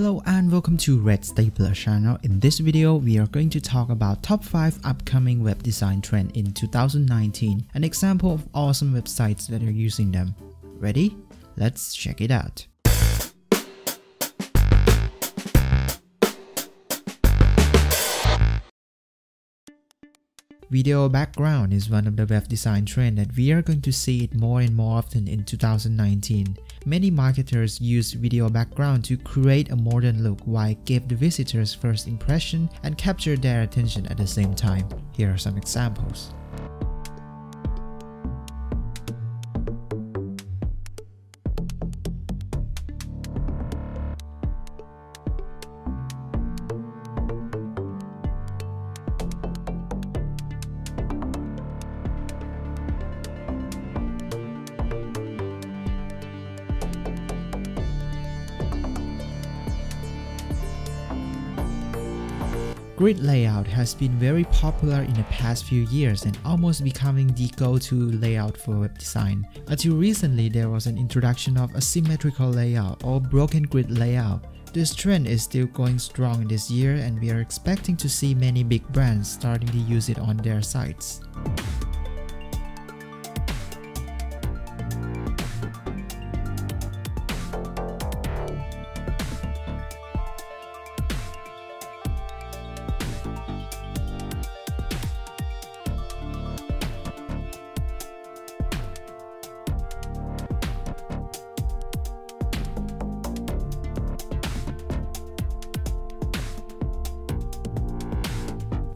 Hello and welcome to Red Stapler Channel. In this video, we are going to talk about top 5 upcoming web design trend in 2019, an example of awesome websites that are using them. Ready? Let's check it out. Video background is one of the web design trends that we are going to see it more and more often in 2019. Many marketers use video background to create a modern look while give the visitors first impression and capture their attention at the same time. Here are some examples. Grid layout has been very popular in the past few years and almost becoming the go-to layout for web design. Until recently, there was an introduction of asymmetrical layout or broken grid layout. This trend is still going strong this year and we are expecting to see many big brands starting to use it on their sites.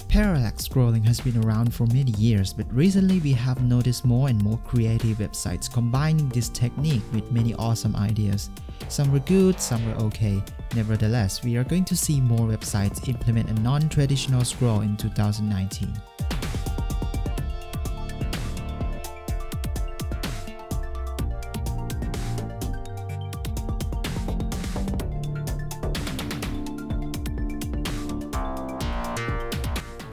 Parallax scrolling has been around for many years, but recently we have noticed more and more creative websites combining this technique with many awesome ideas. Some were good, some were okay. Nevertheless, we are going to see more websites implement a non-traditional scroll in 2019.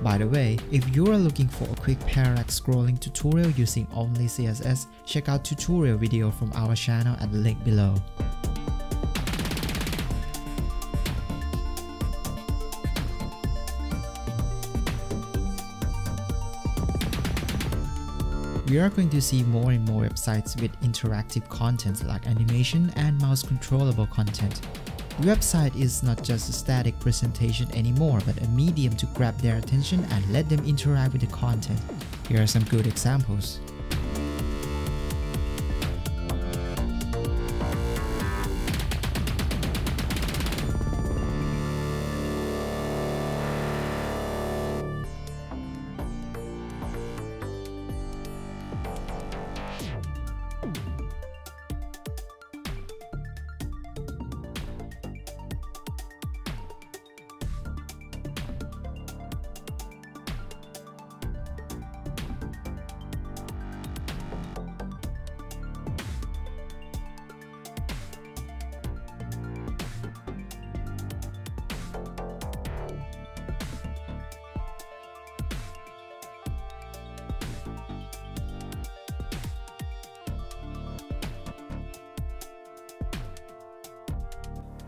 By the way, if you are looking for a quick parallax scrolling tutorial using only CSS, check out tutorial video from our channel at the link below. We are going to see more and more websites with interactive content like animation and mouse controllable content. The website is not just a static presentation anymore, but a medium to grab their attention and let them interact with the content. Here are some good examples.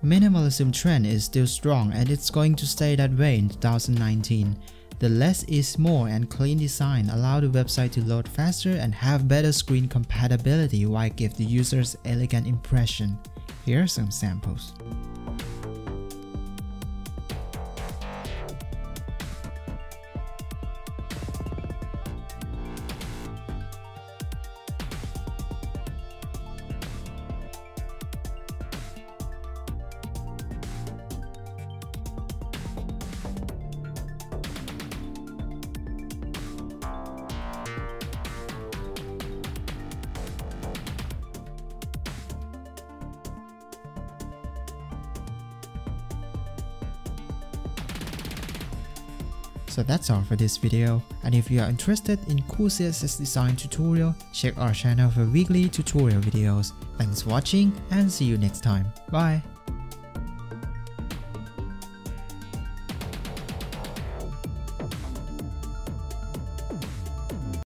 Minimalism trend is still strong and it's going to stay that way in 2019. The less is more and clean design allow the website to load faster and have better screen compatibility while give the users elegant impression. Here are some samples. So that's all for this video, and if you are interested in cool CSS design tutorial, check our channel for weekly tutorial videos. Thanks for watching and see you next time. Bye!